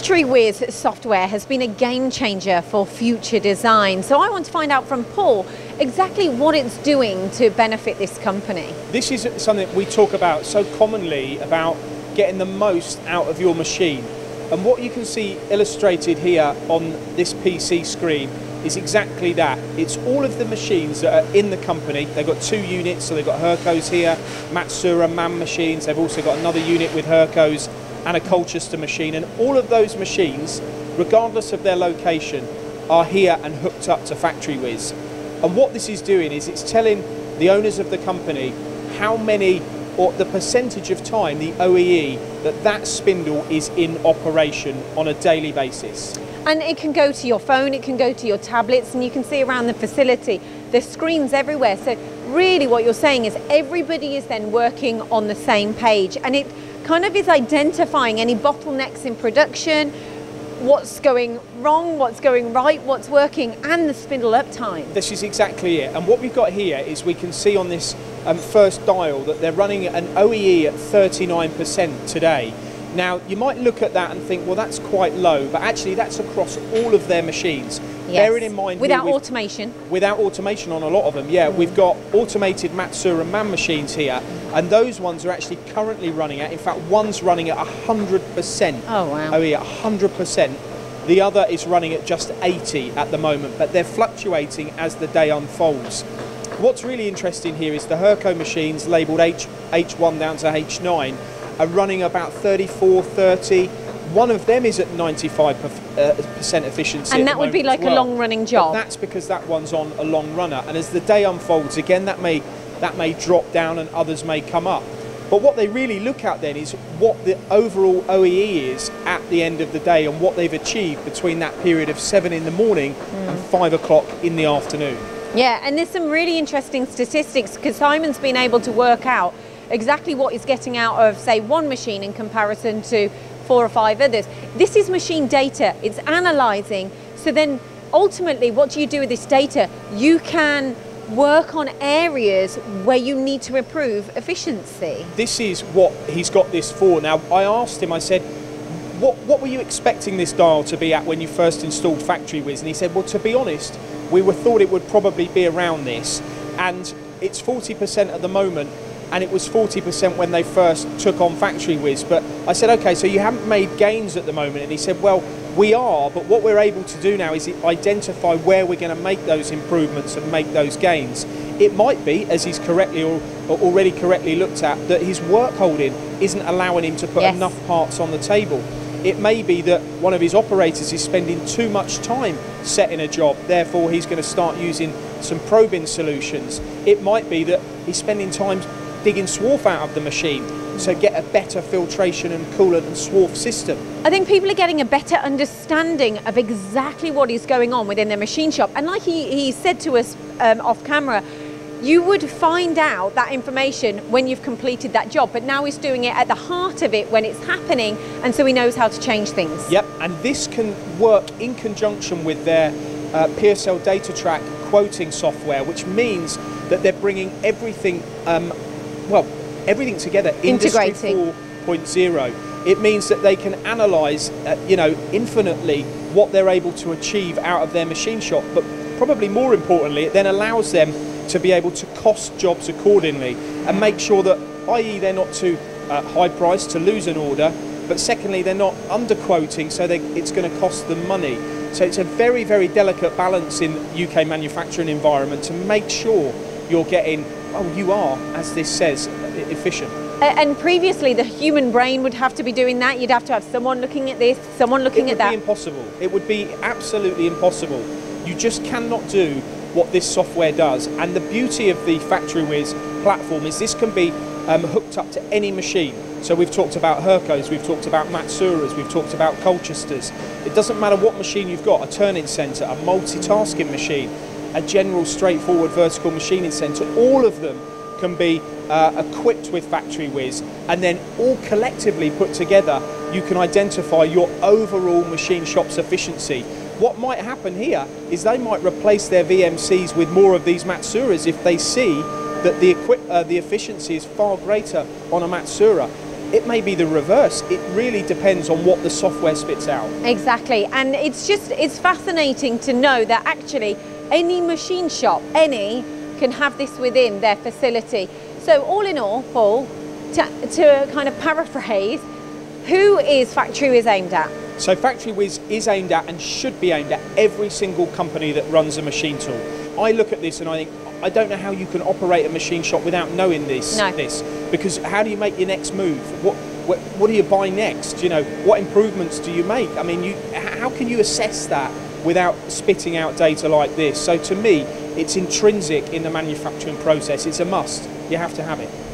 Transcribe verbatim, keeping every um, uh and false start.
Factory Wiz software has been a game changer for future design, so I want to find out from Paul exactly what it's doing to benefit this company. This is something we talk about so commonly, about getting the most out of your machine, and what you can see illustrated here on this P C screen is exactly that. It's all of the machines that are in the company. They've got two units, so they've got Hurcos here, Matsuura M A M machines, they've also got another unit with Hurcos, and a Colchester machine, and all of those machines, regardless of their location, are here and hooked up to Factory Wiz. And what this is doing is it's telling the owners of the company how many, or the percentage of time, the O E E, that that spindle is in operation on a daily basis. And it can go to your phone, it can go to your tablets, and you can see around the facility, there's screens everywhere. So really what you're saying is everybody is then working on the same page, and it kind of is identifying any bottlenecks in production, what's going wrong, what's going right, what's working, and the spindle uptime. This is exactly it. And what we've got here is we can see on this um, first dial that they're running an O E E at thirty-nine percent today. Now, you might look at that and think, well, that's quite low, but actually that's across all of their machines. Yes. Bearing in mind... Without with, automation. Without automation on a lot of them, yeah. Mm. We've got automated Matsuura M A M machines here, and those ones are actually currently running at, in fact, one's running at one hundred percent. Oh, wow. Oh, yeah, one hundred percent. The other is running at just eighty at the moment, but they're fluctuating as the day unfolds. What's really interesting here is the Hurco machines, labelled H, H one down to H nine, are running about thirty-four, thirty. One of them is at ninety-five percent efficiency. And that would be like a long-running job. That's because that one's on a long runner. And as the day unfolds, again, that may, that may drop down and others may come up. But what they really look at then is what the overall O E E is at the end of the day and what they've achieved between that period of seven in the morning mm. and five o'clock in the afternoon. Yeah, and there's some really interesting statistics because Simon's been able to work out exactly what is getting out of, say, one machine in comparison to four or five others. This is machine data, it's analysing, so then ultimately what do you do with this data? You can work on areas where you need to improve efficiency. This is what he's got this for. Now, I asked him, I said, what, what were you expecting this dial to be at when you first installed Factory Wiz? And he said, well, to be honest, we were thought it would probably be around this, and it's forty percent at the moment, and it was forty percent when they first took on Factory Wiz. But I said, okay, so you haven't made gains at the moment. And he said, well, we are, but what we're able to do now is identify where we're going to make those improvements and make those gains. It might be, as he's correctly or already correctly looked at, that his work holding isn't allowing him to put yes. enough parts on the table. It may be that one of his operators is spending too much time setting a job, therefore he's going to start using some probing solutions. It might be that he's spending time digging swarf out of the machine, so get a better filtration and coolant and swarf system. I think people are getting a better understanding of exactly what is going on within their machine shop, and like he, he said to us um, off camera, you would find out that information when you've completed that job, but now he's doing it at the heart of it when it's happening, and so he knows how to change things. Yep, and this can work in conjunction with their uh, P S L Data Track quoting software, which means that they're bringing everything um, well, everything together, Industry four point oh. It means that they can analyse, uh, you know, infinitely what they're able to achieve out of their machine shop. But probably more importantly, it then allows them to be able to cost jobs accordingly and make sure that, that is they're not too uh, high priced to lose an order, but secondly, they're not underquoting, so they, it's going to cost them money. So it's a very, very delicate balance in U K manufacturing environment to make sure you're getting, oh, you are, as this says, efficient. And previously the human brain would have to be doing that. You'd have to have someone looking at this, someone looking at that. It would be impossible. It would be absolutely impossible. You just cannot do what this software does. And the beauty of the Factory Wiz platform is this can be um, hooked up to any machine. So we've talked about Hurcos, we've talked about Matsuuras, we've talked about Colchesters. It doesn't matter what machine you've got, a turning centre, a multitasking machine, a general straightforward vertical machining centre, all of them can be uh, equipped with Factory Wiz, and then all collectively put together you can identify your overall machine shop's efficiency. What might happen here is they might replace their V M Cs with more of these Matsuuras if they see that the, equip uh, the efficiency is far greater on a Matsuura. It may be the reverse. It really depends on what the software spits out. Exactly, and it's just, it's fascinating to know that actually any machine shop, any, can have this within their facility. So all in all, Paul, to, to kind of paraphrase, who is Factory Wiz aimed at? So Factory Wiz is aimed at and should be aimed at every single company that runs a machine tool. I look at this and I think, I don't know how you can operate a machine shop without knowing this. No. This, because how do you make your next move? What, what what do you buy next? You know, what improvements do you make? I mean, you, how can you assess that without spitting out data like this? So to me, it's intrinsic in the manufacturing process. It's a must. You have to have it.